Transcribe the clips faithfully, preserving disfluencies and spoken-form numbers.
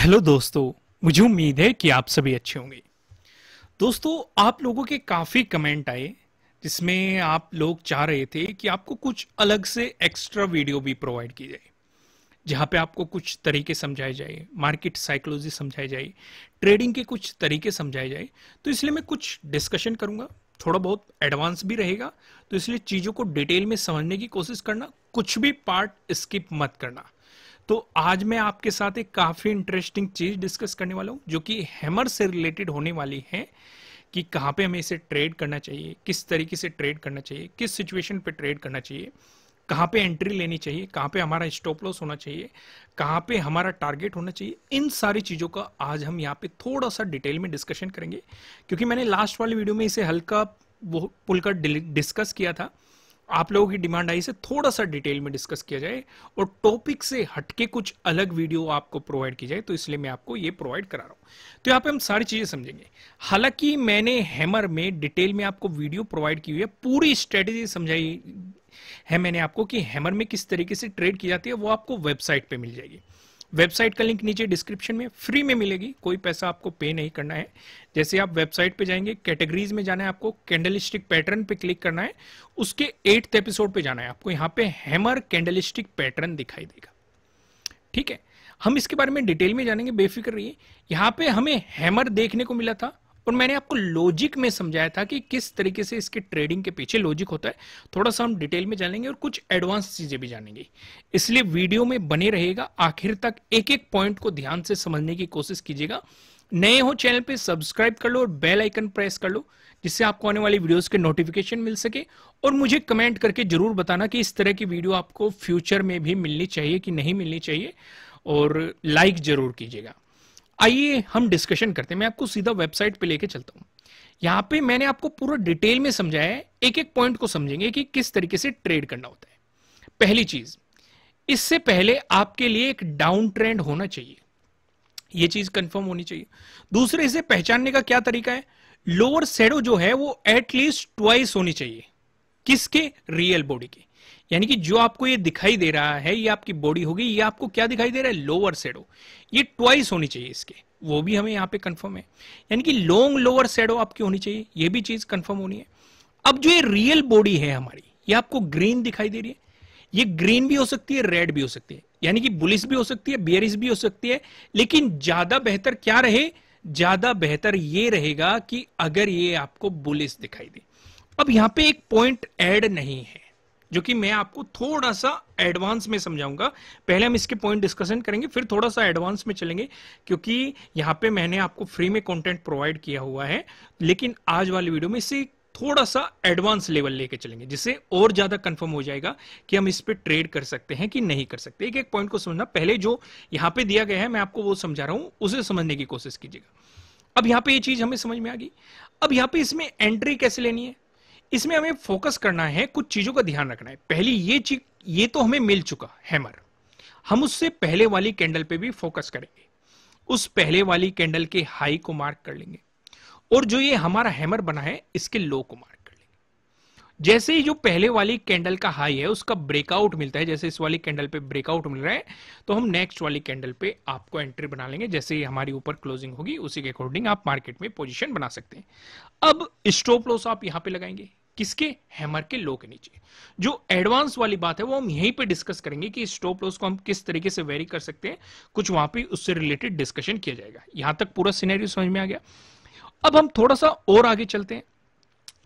Hello दोस्तों, मुझे उम्मीद है कि आप सभी अच्छे होंगे। दोस्तों, आप लोगों के काफ़ी कमेंट आए जिसमें आप लोग चाह रहे थे कि आपको कुछ अलग से एक्स्ट्रा वीडियो भी प्रोवाइड की जाए, जहां पे आपको कुछ तरीके समझाए जाए, मार्केट साइकोलॉजी समझाई जाए, ट्रेडिंग के कुछ तरीके समझाए जाए। तो इसलिए मैं कुछ डिस्कशन करूँगा, थोड़ा बहुत एडवांस भी रहेगा, तो इसलिए चीज़ों को डिटेल में समझने की कोशिश करना, कुछ भी पार्ट स्किप मत करना। तो आज मैं आपके साथ एक काफ़ी इंटरेस्टिंग चीज़ डिस्कस करने वाला हूँ जो कि हैमर से रिलेटेड होने वाली है कि कहाँ पे हमें इसे ट्रेड करना चाहिए, किस तरीके से ट्रेड करना चाहिए, किस सिचुएशन पे ट्रेड करना चाहिए, कहाँ पे एंट्री लेनी चाहिए, कहाँ पे हमारा स्टॉप लॉस होना चाहिए, कहाँ पे हमारा टारगेट होना चाहिए। इन सारी चीज़ों का आज हम यहाँ पे थोड़ा सा डिटेल में डिस्कशन करेंगे, क्योंकि मैंने लास्ट वाली वीडियो में इसे हल्का वो पुलकर डिस्कस किया था। आप लोगों की डिमांड आई से थोड़ा सा डिटेल में डिस्कस किया जाए और टॉपिक से हटके कुछ अलग वीडियो आपको प्रोवाइड की जाए, तो इसलिए मैं आपको ये प्रोवाइड करा रहा हूँ। तो यहाँ पे हम सारी चीजें समझेंगे। हालांकि मैंने हैमर में डिटेल में आपको वीडियो प्रोवाइड की हुई है, पूरी स्ट्रेटेजी समझाई है मैंने आपको कि हैमर में किस तरीके से ट्रेड की जाती है। वो आपको वेबसाइट पर मिल जाएगी, वेबसाइट का लिंक नीचे डिस्क्रिप्शन में फ्री में मिलेगी, कोई पैसा आपको पे नहीं करना है। जैसे आप वेबसाइट पे जाएंगे, कैटेगरीज में जाना है आपको, कैंडलस्टिक पैटर्न पे क्लिक करना है, उसके एट्थ एपिसोड पे जाना है आपको, यहाँ पे हैमर कैंडलस्टिक पैटर्न दिखाई देगा। ठीक है, हम इसके बारे में डिटेल में जानेंगे, बेफिक्र रहिए। यहाँ पे हमें हैमर देखने को मिला था और मैंने आपको लॉजिक में समझाया था कि किस तरीके से इसके ट्रेडिंग के पीछे लॉजिक होता है। थोड़ा सा हम डिटेल में जानेंगे और कुछ एडवांस चीजें भी जानेंगे, इसलिए वीडियो में बने रहेगा आखिर तक। एक एक पॉइंट को ध्यान से समझने की कोशिश कीजिएगा। नए हो चैनल पे सब्सक्राइब कर लो और बेल आइकन प्रेस कर लो, जिससे आपको आने वाली वीडियोस के नोटिफिकेशन मिल सके। और मुझे कमेंट करके जरूर बताना कि इस तरह की वीडियो आपको फ्यूचर में भी मिलनी चाहिए कि नहीं मिलनी चाहिए, और लाइक जरूर कीजिएगा। आइए हम डिस्कशन करते हैं। मैं आपको सीधा वेबसाइट पे लेके चलता हूं। यहाँ पे मैंने आपको पूरा डिटेल में समझाया है, एक एक पॉइंट को समझेंगे कि किस तरीके से ट्रेड करना होता है। पहली चीज, इससे पहले आपके लिए एक डाउन ट्रेंड होना चाहिए, ये चीज कंफर्म होनी चाहिए। दूसरे, इसे पहचानने का क्या तरीका है, लोअर शैडो जो है वो एटलीस्ट ट्वाइस होनी चाहिए, किसके, रियल बॉडी के। यानी कि जो आपको ये दिखाई दे रहा है ये आपकी बॉडी होगी, ये आपको क्या दिखाई दे रहा है, लोअर शैडो, ये ट्वाइस होनी चाहिए इसके, वो भी हमें यहाँ पे कंफर्म है। यानी कि लॉन्ग लोअर शैडो आपकी होनी चाहिए, ये भी चीज कंफर्म होनी है। अब जो ये रियल बॉडी है हमारी, ये आपको ग्रीन दिखाई दे रही है, ये ग्रीन भी हो सकती है, रेड भी हो सकती है, यानी कि बुलिश भी हो सकती है, बेयरिश भी हो सकती है। लेकिन ज्यादा बेहतर क्या रहे, ज्यादा बेहतर ये रहेगा कि अगर ये आपको बुलिश दिखाई दे। अब यहाँ पे एक पॉइंट ऐड नहीं है जो कि मैं आपको थोड़ा सा एडवांस में समझाऊंगा। पहले हम इसके पॉइंट डिस्कशन करेंगे, फिर थोड़ा सा एडवांस में चलेंगे, क्योंकि यहाँ पे मैंने आपको फ्री में कंटेंट प्रोवाइड किया हुआ है। लेकिन आज वाली वीडियो में इसे थोड़ा सा एडवांस लेवल लेके चलेंगे, जिससे और ज्यादा कंफर्म हो जाएगा कि हम इस पर ट्रेड कर सकते हैं कि नहीं कर सकते। एक एक पॉइंट को समझना, पहले जो यहाँ पे दिया गया है मैं आपको वो समझा रहा हूँ, उसे समझने की कोशिश कीजिएगा। अब यहाँ पे ये चीज हमें समझ में आ गई। अब यहाँ पे इसमें एंट्री कैसे लेनी है, इसमें हमें फोकस करना है, कुछ चीजों का ध्यान रखना है। पहली ये चीज, ये तो हमें मिल चुका हैमर, हम उससे पहले वाली कैंडल पे भी फोकस करेंगे, उस पहले वाली कैंडल के हाई को मार्क कर लेंगे और जो ये हमारा हैमर बना है इसके लो को मार्क कर लेंगे। जैसे ही जो पहले वाली कैंडल का हाई है उसका ब्रेकआउट मिलता है, जैसे इस वाली कैंडल पे ब्रेकआउट मिल रहा है, तो हम नेक्स्ट वाली कैंडल पे आपको एंट्री बना लेंगे। जैसे ही हमारी ऊपर क्लोजिंग होगी उसी के अकॉर्डिंग आप मार्केट में पोजिशन बना सकते हैं। अब स्टॉप लॉस आप यहां पर लगाएंगे, किसके, हैमर के लो के नीचे। जो एडवांस वाली बात है वो हम यहीं पे डिस्कस करेंगे कि स्टॉप लॉस को हम किस तरीके से वेरी कर सकते हैं, कुछ वहां पे उससे रिलेटेड डिस्कशन किया जाएगा। यहां तक पूरा सिनेरियो समझ में आ गया। अब हम थोड़ा सा और आगे चलते हैं।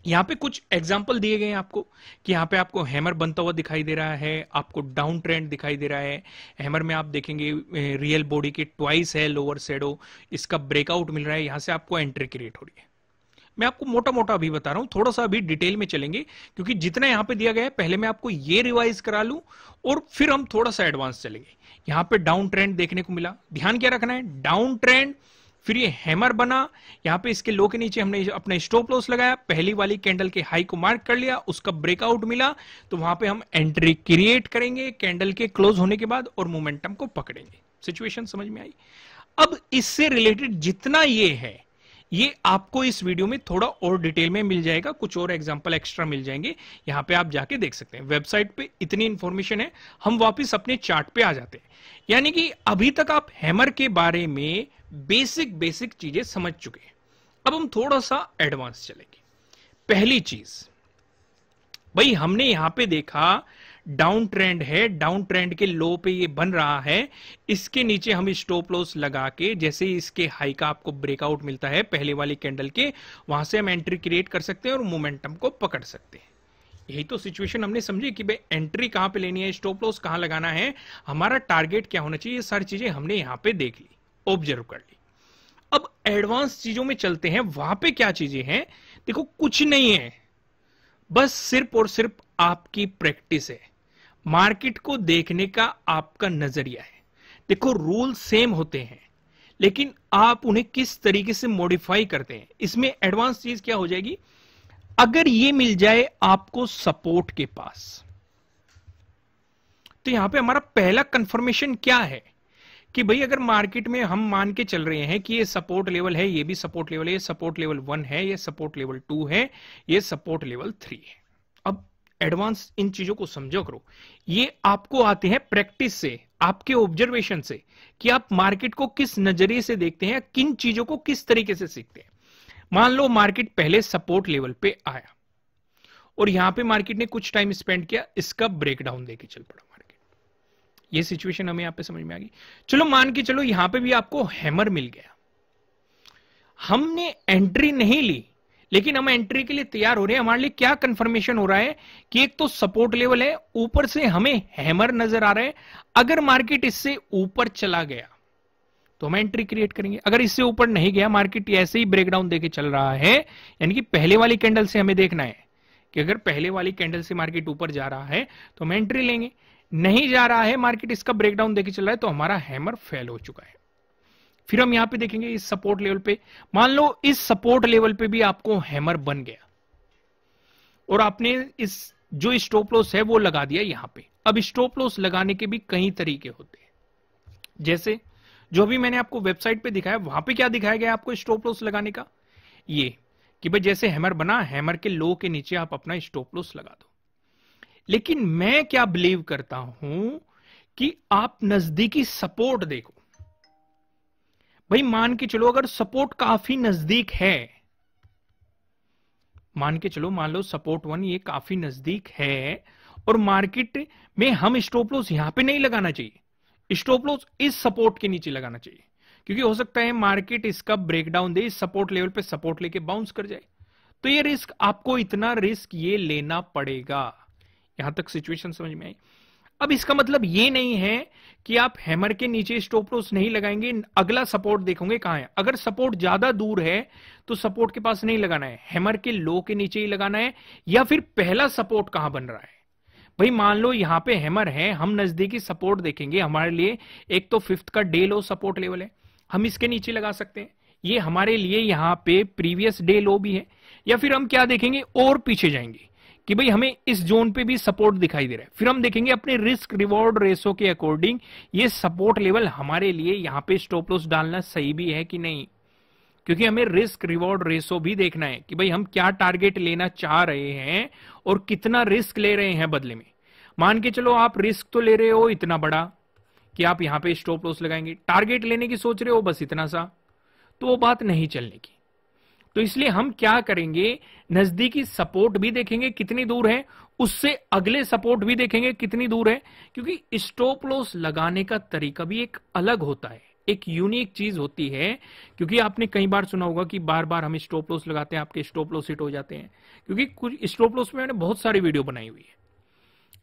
यहाँ पे कुछ एग्जाम्पल दिए गए हैं आपको कि यहाँ पे आपको हैमर बनता हुआ दिखाई दे रहा है, आपको डाउन ट्रेंड दिखाई दे रहा है। हैमर में आप देखेंगे रियल बॉडी के ट्वाइस है, लोअर शैडो, इसका ब्रेकआउट मिल रहा है, यहाँ से आपको एंट्री क्रिएट हो रही है। मैं आपको मोटा मोटा अभी बता रहा हूं, थोड़ा सा अभी डिटेल में चलेंगे क्योंकि जितना यहां पे दिया गया है पहले मैं आपको ये रिवाइज करा लूं और फिर हम थोड़ा सा एडवांस चलेंगे। यहां पे डाउन ट्रेंड देखने को मिला, ध्यान क्या रखना है, डाउन ट्रेंड, फिर ये हैमर बना, यहाँ पे इसके लो के नीचे हमने अपना स्टॉप लॉस लगाया, पहली वाली कैंडल के हाई को मार्क कर लिया, उसका ब्रेकआउट मिला, तो वहां पे हम एंट्री क्रिएट करेंगे कैंडल के क्लोज होने के बाद और मोमेंटम को पकड़ेंगे। सिचुएशन समझ में आई। अब इससे रिलेटेड जितना ये है ये आपको इस वीडियो में थोड़ा और डिटेल में मिल जाएगा, कुछ और एग्जांपल एक्स्ट्रा मिल जाएंगे, यहाँ पे आप जाके देख सकते हैं। वेबसाइट पे इतनी इंफॉर्मेशन है। हम वापस अपने चार्ट पे आ जाते हैं। यानी कि अभी तक आप हैमर के बारे में बेसिक बेसिक चीजें समझ चुके हैं। अब हम थोड़ा सा एडवांस चलेंगे। पहली चीज भाई, हमने यहां पे देखा डाउन ट्रेंड है, डाउन ट्रेंड के लो पे ये बन रहा है, इसके नीचे हम स्टॉप लॉस लगा के, जैसे इसके हाई का आपको ब्रेकआउट मिलता है पहले वाली कैंडल के, वहां से हम एंट्री क्रिएट कर सकते हैं और मोमेंटम को पकड़ सकते हैं। यही तो सिचुएशन हमने समझी कि भाई एंट्री कहां पे लेनी है, स्टॉप लॉस कहां लगाना है, हमारा टारगेट क्या होना चाहिए, ये सारी चीजें हमने यहां पे देख ली, ऑब्जर्व कर ली। अब एडवांस चीजों में चलते हैं, वहां पे क्या चीजें हैं। देखो कुछ नहीं है, बस सिर्फ और सिर्फ आपकी प्रैक्टिस है, मार्केट को देखने का आपका नजरिया है। देखो रूल सेम होते हैं, लेकिन आप उन्हें किस तरीके से मॉडिफाई करते हैं। इसमें एडवांस चीज क्या हो जाएगी, अगर ये मिल जाए आपको सपोर्ट के पास, तो यहां पे हमारा पहला कंफर्मेशन क्या है कि भाई अगर मार्केट में हम मान के चल रहे हैं कि ये सपोर्ट लेवल है, ये भी सपोर्ट लेवल है, ये सपोर्ट लेवल वन है, ये सपोर्ट लेवल टू है, ये सपोर्ट लेवल थ्री है। अब एडवांस इन चीजों को समझो करो, ये आपको आते हैं प्रैक्टिस से, आपके ऑब्जर्वेशन से, कि आप मार्केट को किस नजरिए से देखते हैं, किन चीजों को किस तरीके से सीखते हैं। मान लो मार्केट पहले सपोर्ट लेवल पे आया और यहां पे मार्केट ने कुछ टाइम स्पेंड किया, इसका ब्रेकडाउन देके चल पड़ा मार्केट। ये सिचुएशन हमें यहां पे समझ में आ गई। चलो मान के चलो यहां पे भी आपको हैमर मिल गया, हमने एंट्री नहीं ली, लेकिन हम एंट्री के लिए तैयार हो रहे हैं। हमारे लिए क्या कंफर्मेशन हो रहा है कि एक तो सपोर्ट लेवल है, ऊपर से हमें हैमर नजर आ रहा है। अगर मार्केट इससे ऊपर चला गया तो हम एंट्री क्रिएट करेंगे, अगर इससे ऊपर नहीं गया मार्केट, ऐसे ही ब्रेकडाउन देके चल रहा है, यानी कि पहले वाली कैंडल से हमें देखना है कि अगर पहले वाली कैंडल से मार्केट ऊपर जा रहा है तो हम एंट्री लेंगे, नहीं जा रहा है मार्केट, इसका ब्रेकडाउन देके चल रहा है, तो हमारा हैमर फेल हो चुका है। फिर हम यहां पे देखेंगे इस सपोर्ट लेवल पे, मान लो इस सपोर्ट लेवल पे भी आपको हैमर बन गया और आपने इस जो स्टॉप लॉस है वो लगा दिया यहां पे। अब स्टॉप लॉस लगाने के भी कई तरीके होते हैं, जैसे जो भी मैंने आपको वेबसाइट पे दिखाया, वहां पे क्या दिखाया गया आपको स्टॉप लॉस लगाने का, ये कि भाई जैसे हैमर बना, हैमर के लो के नीचे आप अपना स्टॉप लॉस लगा दो। लेकिन मैं क्या बिलीव करता हूं कि आप नजदीकी सपोर्ट देखो भाई। मान के चलो अगर सपोर्ट काफी नजदीक है, मान के चलो मान लो सपोर्ट वन ये काफी नजदीक है और मार्केट में हम स्टॉप लॉस यहां पे नहीं लगाना चाहिए, स्टॉप लॉस इस सपोर्ट के नीचे लगाना चाहिए, क्योंकि हो सकता है मार्केट इसका ब्रेकडाउन दे, इस सपोर्ट लेवल पे सपोर्ट लेके बाउंस कर जाए, तो ये रिस्क आपको, इतना रिस्क ये लेना पड़ेगा। यहां तक सिचुएशन समझ में आई। अब इसका मतलब ये नहीं है कि आप हैमर के नीचे स्टॉप लॉस नहीं लगाएंगे, अगला सपोर्ट देखोगे कहां है। अगर सपोर्ट ज्यादा दूर है तो सपोर्ट के पास नहीं लगाना है, हैमर के लो के नीचे ही लगाना है, या फिर पहला सपोर्ट कहां बन रहा है। भाई मान लो यहां पे हैमर है, हम नजदीकी सपोर्ट देखेंगे, हमारे लिए एक तो फिफ्थ का डे लो सपोर्ट लेवल है, हम इसके नीचे लगा सकते हैं, ये हमारे लिए यहाँ पे प्रीवियस डे लो भी है, या फिर हम क्या देखेंगे और पीछे जाएंगे कि भाई हमें इस जोन पे भी सपोर्ट दिखाई दे रहा है, फिर हम देखेंगे अपने रिस्क रिवॉर्ड रेशो के अकॉर्डिंग ये सपोर्ट लेवल हमारे लिए यहाँ पे स्टॉप लॉस डालना सही भी है कि नहीं, क्योंकि हमें रिस्क रिवॉर्ड रेशो भी देखना है कि भाई हम क्या टारगेट लेना चाह रहे हैं और कितना रिस्क ले रहे हैं बदले में। मान के चलो आप रिस्क तो ले रहे हो इतना बड़ा कि आप यहां पे स्टॉप लॉस लगाएंगे, टारगेट लेने की सोच रहे हो बस इतना सा, तो वो बात नहीं चलने की। तो इसलिए हम क्या करेंगे, नजदीकी सपोर्ट भी देखेंगे कितनी दूर है, उससे अगले सपोर्ट भी देखेंगे कितनी दूर है, क्योंकि स्टॉप लॉस लगाने का तरीका भी एक अलग होता है, एक यूनिक चीज होती है। क्योंकि आपने कई बार सुना होगा कि बार बार हम स्टॉप लॉस लगाते हैं, आपके स्टॉप लॉस हिट हो जाते हैं, क्योंकि कुछ स्टॉप लॉस में मैंने बहुत सारी वीडियो बनाई हुई है।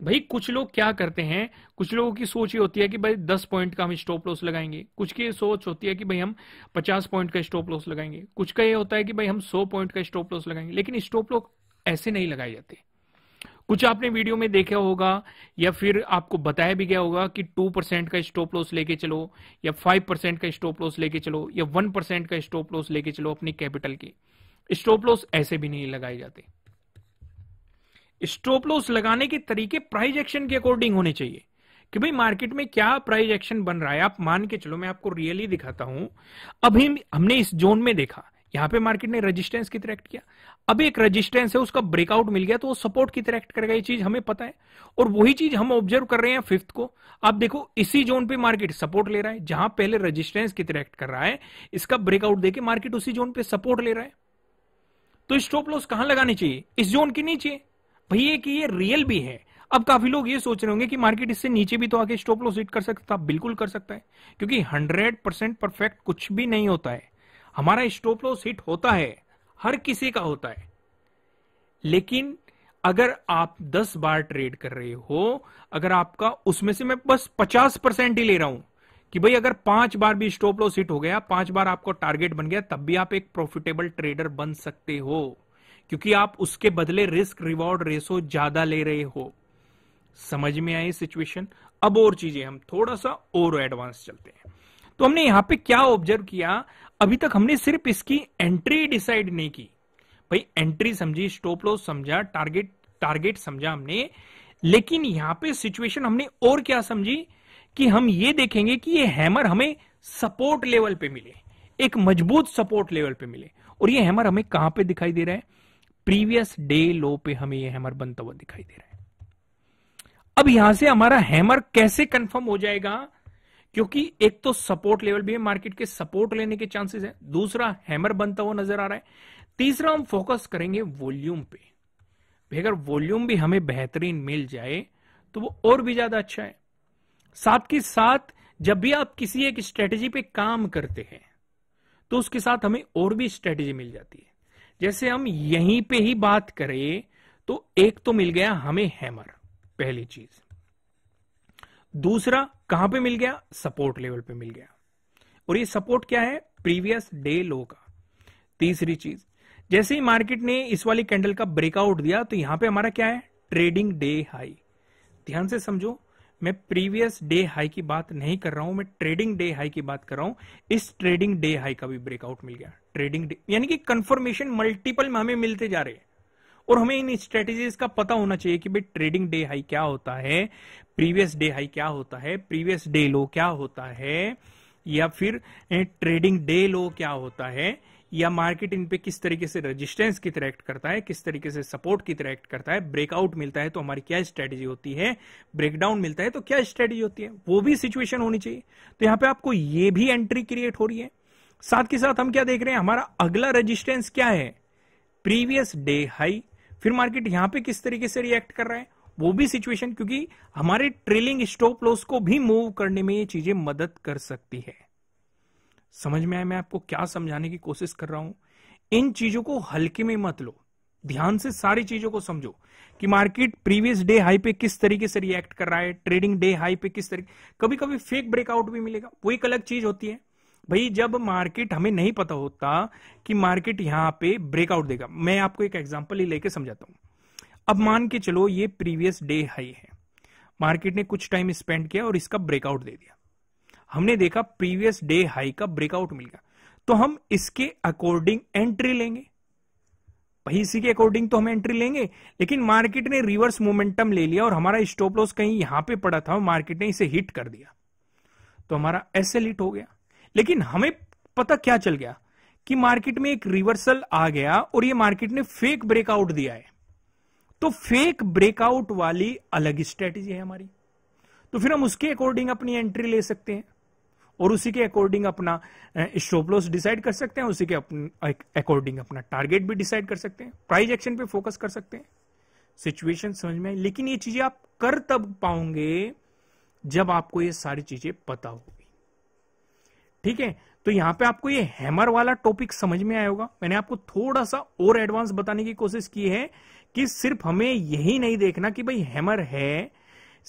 भाई कुछ लोग क्या करते हैं, कुछ लोगों की सोच ये होती है कि भाई दस पॉइंट का हम स्टॉप लॉस लगाएंगे, कुछ की सोच होती है कि भाई हम पचास पॉइंट का स्टॉप लॉस लगाएंगे, कुछ का ये होता है कि भाई हम सौ पॉइंट का स्टॉप लॉस लगाएंगे। लेकिन स्टॉप लॉस ऐसे नहीं लगाए जाते। कुछ आपने वीडियो में देखा होगा या फिर आपको बताया भी गया होगा कि टू परसेंट का स्टॉप लॉस लेके चलो, या फाइव परसेंट का स्टॉप लॉस लेके चलो, या वन परसेंट का स्टॉप लॉस लेके चलो अपनी कैपिटल के। स्टॉप लॉस ऐसे भी नहीं लगाए जाते। स्टॉप लॉस लगाने के तरीके प्राइस एक्शन के अकॉर्डिंग होने चाहिए कि भाई मार्केट में क्या प्राइस एक्शन बन रहा है। आप मान के चलो, मैं आपको रियली दिखाता हूं, अभी हमने इस जोन में देखा, यहां पे मार्केट ने रेजिस्टेंस की तरह एक्ट किया, अब एक रेजिस्टेंस है उसका ब्रेकआउट मिल गया तो वो सपोर्ट की तरह एक्ट करेगा, ये चीज हमें पता है। और वही चीज हम ऑब्जर्व कर रहे हैं फिफ्थ को। आप देखो इसी जोन पे मार्केट सपोर्ट ले रहा है, जहां पहले रेजिस्टेंस की तरह एक्ट कर रहा है, इसका ब्रेकआउट देके मार्केट उसी जोन पे सपोर्ट ले रहा है। तो स्टॉप लॉस कहां लगानी चाहिए? इस जोन के नीचे। भैया कि ये रियल भी है। अब काफी लोग ये सोच रहे होंगे कि मार्केट इससे नीचे भी तो आके स्टॉप लॉस हिट कर सकता है। बिल्कुल कर सकता है, क्योंकि हंड्रेड परसेंट परफेक्ट कुछ भी नहीं होता है। हमारा स्टॉप लॉस हिट होता है, हर किसी का होता है, लेकिन अगर आप दस बार ट्रेड कर रहे हो, अगर आपका उसमें से मैं बस पचास परसेंट ही ले रहा हूं कि भाई अगर पांच बार भी स्टॉप लॉस हिट हो गया, पांच बार आपको टारगेट बन गया, तब भी आप एक प्रॉफिटेबल ट्रेडर बन सकते हो, क्योंकि आप उसके बदले रिस्क रिवॉर्ड रेशो ज्यादा ले रहे हो। समझ में आई सिचुएशन? अब और चीजें हम थोड़ा सा और एडवांस चलते हैं। तो हमने यहां पे क्या ऑब्जर्व किया, अभी तक हमने सिर्फ इसकी एंट्री डिसाइड नहीं की। भाई एंट्री समझी, स्टॉप लॉस समझा, टारगेट टारगेट समझा हमने, लेकिन यहां पे सिचुएशन हमने और क्या समझी कि हम ये देखेंगे कि ये हैमर हमें सपोर्ट लेवल पे मिले, एक मजबूत सपोर्ट लेवल पे मिले। और ये हैमर हमें कहां पे दिखाई दे रहा है? प्रीवियस डे लो पे हमें ये हैमर बनता हुआ दिखाई दे रहा है। अब यहां से हमारा हैमर कैसे कंफर्म हो जाएगा, क्योंकि एक तो सपोर्ट लेवल भी है, मार्केट के सपोर्ट लेने के चांसेस है, दूसरा हैमर बनता हुआ नजर आ रहा है, तीसरा हम फोकस करेंगे वॉल्यूम पे। अगर वॉल्यूम भी हमें बेहतरीन मिल जाए तो वो और भी ज्यादा अच्छा है। साथ के साथ जब भी आप किसी एक स्ट्रेटेजी पे काम करते हैं तो उसके साथ हमें और भी स्ट्रेटेजी मिल जाती है। जैसे हम यहीं पे ही बात करें तो एक तो मिल गया हमें हैमर, पहली चीज। दूसरा कहां पे मिल गया? सपोर्ट लेवल पे मिल गया। और ये सपोर्ट क्या है? प्रीवियस डे लो का। तीसरी चीज, जैसे ही मार्केट ने इस वाली कैंडल का ब्रेकआउट दिया तो यहां पे हमारा क्या है? Trading day high. ध्यान से समझो, मैं प्रीवियस डे हाई की बात नहीं कर रहा हूं, मैं ट्रेडिंग डे हाई की बात कर रहा हूं। इस ट्रेडिंग डे हाई का भी ब्रेकआउट मिल गया, ट्रेडिंग डे, यानी कि कंफर्मेशन मल्टीपल में हमें मिलते जा रहे हैं। और हमें इन स्ट्रेटेजीज का पता होना चाहिए कि भाई ट्रेडिंग डे हाई क्या होता है, प्रीवियस डे हाई क्या होता है, प्रीवियस डे लो क्या होता है, या फिर ट्रेडिंग डे लो क्या होता है, या मार्केट इन पे किस तरीके से रेजिस्टेंस की तरह एक्ट करता है, किस तरीके से सपोर्ट की तरह एक्ट करता है, ब्रेकआउट मिलता है तो हमारी क्या स्ट्रेटेजी होती है, ब्रेकडाउन मिलता है तो क्या स्ट्रेटेजी होती है, वो भी सिचुएशन होनी चाहिए। तो यहाँ पे आपको ये भी एंट्री क्रिएट हो रही है। साथ के साथ हम क्या देख रहे हैं, हमारा अगला रेजिस्टेंस क्या है? Previous day high. फिर मार्केट यहां पे किस तरीके से रिएक्ट कर रहा है, वो भी सिचुएशन, क्योंकि हमारे ट्रेलिंग स्टॉप लॉस को भी मूव करने में ये चीजें मदद कर सकती है। समझ में आया मैं आपको क्या समझाने की कोशिश कर रहा हूं? इन चीजों को हल्के में मत लो, ध्यान से सारी चीजों को समझो कि मार्केट प्रीवियस डे हाई पे किस तरीके से रिएक्ट कर रहा है, ट्रेडिंग डे हाई पे किस तरीके, कभी कभी फेक ब्रेकआउट भी मिलेगा, वो एक अलग चीज होती है। भाई जब मार्केट, हमें नहीं पता होता कि मार्केट यहां पे ब्रेकआउट देगा। मैं आपको एक एग्जांपल ही लेके समझाता हूं। अब मान के चलो ये प्रीवियस डे हाई है, मार्केट ने कुछ टाइम स्पेंड किया और इसका ब्रेकआउट दे दिया, हमने देखा प्रीवियस डे हाई का ब्रेकआउट मिल गया, तो हम इसके अकॉर्डिंग एंट्री लेंगे। भाई इसी के अकॉर्डिंग तो हम एंट्री लेंगे, लेकिन मार्केट ने रिवर्स मोमेंटम ले लिया और हमारा स्टॉप लॉस कहीं यहां पर पड़ा था, मार्केट ने इसे हिट कर दिया तो हमारा एसएल हिट हो गया। लेकिन हमें पता क्या चल गया कि मार्केट में एक रिवर्सल आ गया और ये मार्केट ने फेक ब्रेकआउट दिया है, तो फेक ब्रेकआउट वाली अलग स्ट्रेटेजी है हमारी, तो फिर हम उसके अकॉर्डिंग अपनी एंट्री ले सकते हैं और उसी के अकॉर्डिंग अपना स्टॉप लॉस डिसाइड कर सकते हैं, उसी के अकॉर्डिंग अपना टारगेट भी डिसाइड कर सकते हैं, प्राइस एक्शन पे फोकस कर सकते हैं। सिचुएशन समझ में आई? लेकिन ये चीजें आप कर तब पाओगे जब आपको ये सारी चीजें पता होगी। ठीक है, तो यहां पे आपको ये हैमर वाला टॉपिक समझ में आया होगा। मैंने आपको थोड़ा सा और एडवांस बताने की कोशिश की है कि सिर्फ हमें यही नहीं देखना कि भाई हैमर है,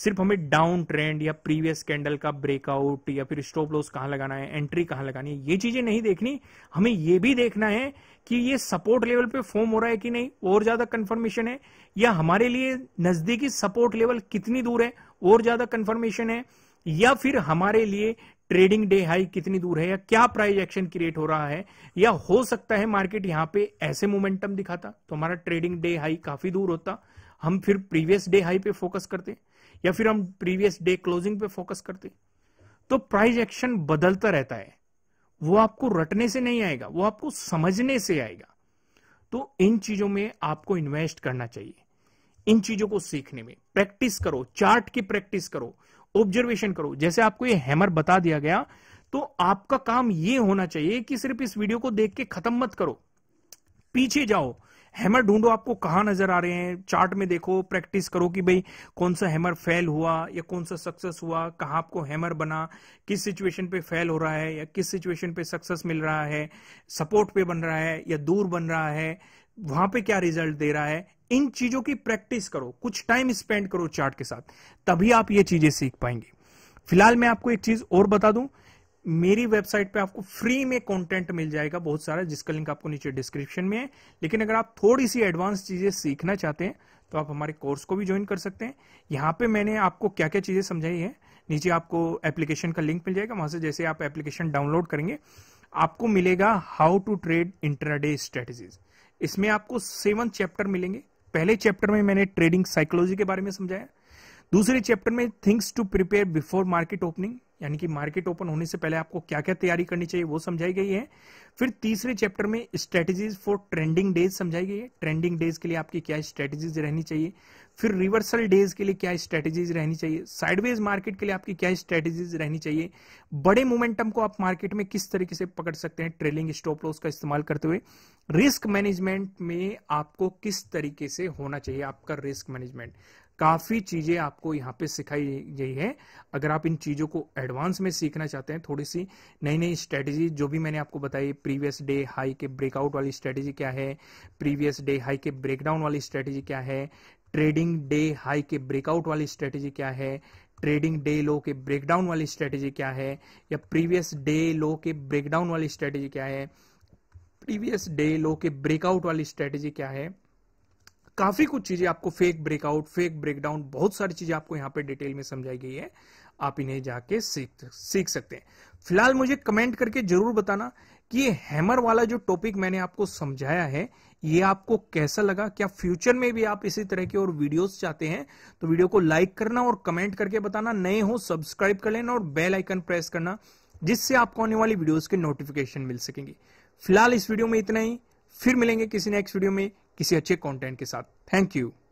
सिर्फ हमें डाउन ट्रेंड या प्रीवियस कैंडल का ब्रेकआउट या फिर स्टॉप लॉस कहां लगाना है, एंट्री कहां लगानी है, ये चीजें नहीं देखनी। हमें ये भी देखना है कि ये सपोर्ट लेवल पे फॉर्म हो रहा है कि नहीं, और ज्यादा कंफर्मेशन है, या हमारे लिए नजदीकी सपोर्ट लेवल कितनी दूर है, और ज्यादा कंफर्मेशन है, या फिर हमारे लिए ट्रेडिंग डे हाई कितनी दूर है, या क्या प्राइस एक्शन क्रिएट हो रहा है, या हो सकता है मार्केट यहां पे ऐसे मोमेंटम दिखाता तो हमारा ट्रेडिंग डे हाई काफी दूर होता, हम फिर प्रीवियस डे हाई पे फोकस करते, या फिर हम प्रीवियस डे क्लोजिंग पे फोकस करते। तो प्राइस एक्शन बदलता रहता है, वो आपको रटने से नहीं आएगा, वो आपको समझने से आएगा। तो इन चीजों में आपको इन्वेस्ट करना चाहिए, इन चीजों को सीखने में। प्रैक्टिस करो, चार्ट की प्रैक्टिस करो, ऑब्जर्वेशन करो। जैसे आपको ये हैमर बता दिया गया, तो आपका काम ये होना चाहिए कि सिर्फ इस वीडियो को देख के खत्म मत करो, पीछे जाओ, हैमर ढूंढो आपको कहां नजर आ रहे हैं, चार्ट में देखो, प्रैक्टिस करो कि भाई कौन सा हैमर फेल हुआ या कौन सा सक्सेस हुआ, कहां आपको हैमर बना, किस सिचुएशन पे फेल हो रहा है या किस सिचुएशन पे सक्सेस मिल रहा है, सपोर्ट पे बन रहा है या दूर बन रहा है, वहां पे क्या रिजल्ट दे रहा है। इन चीजों की प्रैक्टिस करो, कुछ टाइम स्पेंड करो चार्ट के साथ, तभी आप ये चीजें सीख पाएंगे। फिलहाल मैं आपको एक चीज और बता दूं, मेरी वेबसाइट पे आपको फ्री में कंटेंट मिल जाएगा बहुत सारा, जिसका लिंक आपको नीचे डिस्क्रिप्शन में है। लेकिन अगर आप थोड़ी सी एडवांस चीजें सीखना चाहते हैं तो आप हमारे कोर्स को भी ज्वाइन कर सकते हैं। यहाँ पे मैंने आपको क्या क्या चीजें समझाई है, नीचे आपको एप्लीकेशन का लिंक मिल जाएगा, वहां से जैसे आप एप्लीकेशन डाउनलोड करेंगे आपको मिलेगा how to trade intraday strategies. इसमें आपको सेवन चैप्टर मिलेंगे। पहले चैप्टर में मैंने ट्रेडिंग साइकोलॉजी के बारे में समझाया, दूसरे चैप्टर में things to prepare before market opening, यानी कि मार्केट ओपन होने से पहले आपको क्या क्या तैयारी करनी चाहिए वो समझाई गई है। फिर तीसरे चैप्टर में स्ट्रेटजीज फॉर ट्रेंडिंग डेज समझाई गई है, ट्रेंडिंग डेज के लिए आपकी क्या स्ट्रेटजीज रहनी चाहिए। फिर रिवर्सल डेज के लिए क्या स्ट्रेटजीज रहनी चाहिए, साइडवेज मार्केट के लिए आपकी क्या स्ट्रेटजीज रहनी चाहिए, बड़े मोमेंटम को आप मार्केट में किस तरीके से पकड़ सकते हैं ट्रेलिंग स्टॉप लॉस का इस्तेमाल करते हुए, रिस्क मैनेजमेंट में आपको किस तरीके से होना चाहिए आपका रिस्क मैनेजमेंट, काफी चीजें आपको यहाँ पे सिखाई गई है। अगर आप इन चीजों को एडवांस में सीखना चाहते हैं, थोड़ी सी नई नई स्ट्रेटेजी जो भी मैंने आपको बताई, प्रीवियस डे हाई के ब्रेकआउट वाली स्ट्रेटेजी क्या है, प्रीवियस डे हाई के ब्रेकडाउन वाली स्ट्रेटेजी क्या है, ट्रेडिंग डे हाई के ब्रेकआउट वाली स्ट्रेटेजी क्या है, ट्रेडिंग डे लो के ब्रेकडाउन वाली स्ट्रेटेजी क्या है, या प्रीवियस डे लो के ब्रेकडाउन वाली स्ट्रेटेजी क्या है, प्रीवियस डे लो के ब्रेकआउट वाली स्ट्रेटेजी क्या है, काफी कुछ चीजें आपको फेक ब्रेकआउट, फेक ब्रेकडाउन, बहुत सारी चीजें आपको यहाँ पे डिटेल में समझाई गई है। आप इन्हें जाके सीख सीख सकते हैं। फिलहाल मुझे कमेंट करके जरूर बताना कि ये हैमर वाला जो टॉपिक मैंने आपको समझाया है ये आपको कैसा लगा। क्या फ्यूचर में भी आप इसी तरह के और वीडियोस चाहते हैं तो वीडियो को लाइक करना और कमेंट करके बताना। नए हो सब्सक्राइब कर लेना और बेल आइकन प्रेस करना, जिससे आपको आने वाली वीडियोस के नोटिफिकेशन मिल सकेंगे। फिलहाल इस वीडियो में इतना ही, फिर मिलेंगे किसी नेक्स्ट वीडियो में किसी अच्छे कंटेंट के साथ। Thank you.